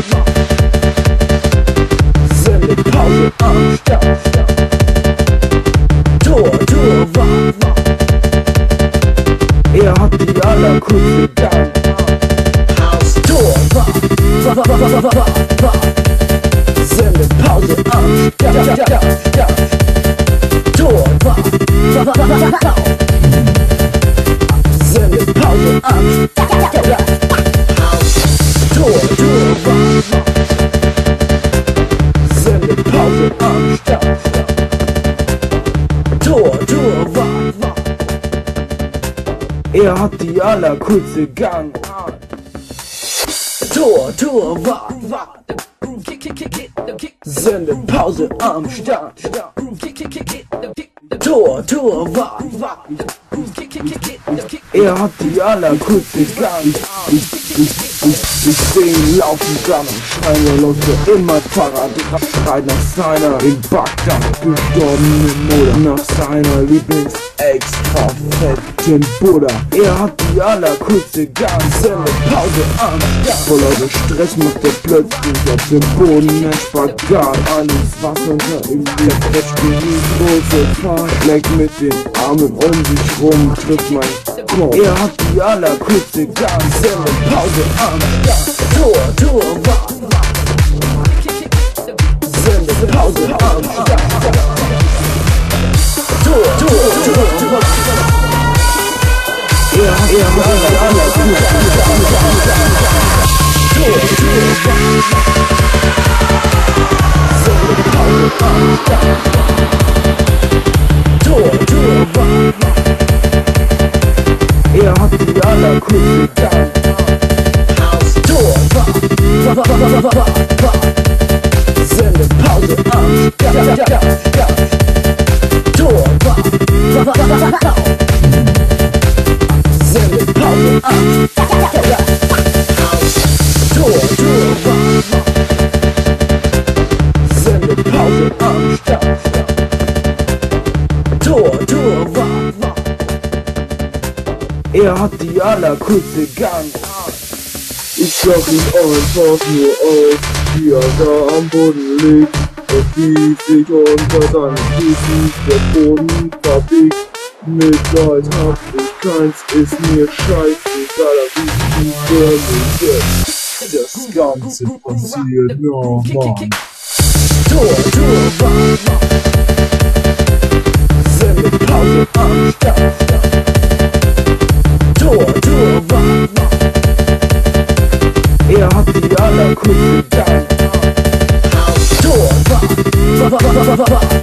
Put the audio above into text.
Sendepause am Start. Tor, wach. Ihr habt die allercoolste Gang. Tor, wach. Sendepause am Start. Tor, wach. Sendepause am Start. Sendepause am Start. Tor, wach. Ihr habt die allercoolste Gang. Tor, wach. Sendepause am Start. Tor, wach. Ihr habt die allercoolste Gang. Ich sing, laufen, dann schreie los für immer Fahrrad. Schreit nach seiner in Bagdad gestorbenen Mutter, nach seiner Lieblings-Extra-fetten Buddha. Er hat die allercoolste ganze Pause am Start. Voller Stress macht er plötzlich auf dem Boden ein Spagat. Alles was unter ihm liegt, quetscht in die große Fahrt. Schlägt mit den Armen um sich rum, trifft mein. Er hat die allercoolste Gang. Sendepause am Start. Tor, wach. Sendepause am Start. Tor, wach. Er hat die allercoolste Gang. Tor, wach. Sendepause am Start. Tor, wach. Er hat die allercoolste Gang. Tor, wach. Sendepause am Start. Tor, wach. Sendepause am Start. Tor, wach. Sendepause am Start. Tor, wach. Er hat die allercoolste Gang. Ich glaub nicht euren Faust nur aus, wie er da am Boden liegt. Er zieht sich unter seinen Füßen, der Boden verbiegt. Mitleid hab ich keins, ist mir scheißegal, aber ich höre mich jetzt. Das Ganze passiert nochmal. Tor, wach. Sendepause am Start. Tor, wach. Er hat die allercoolste Gang. Tor, wach.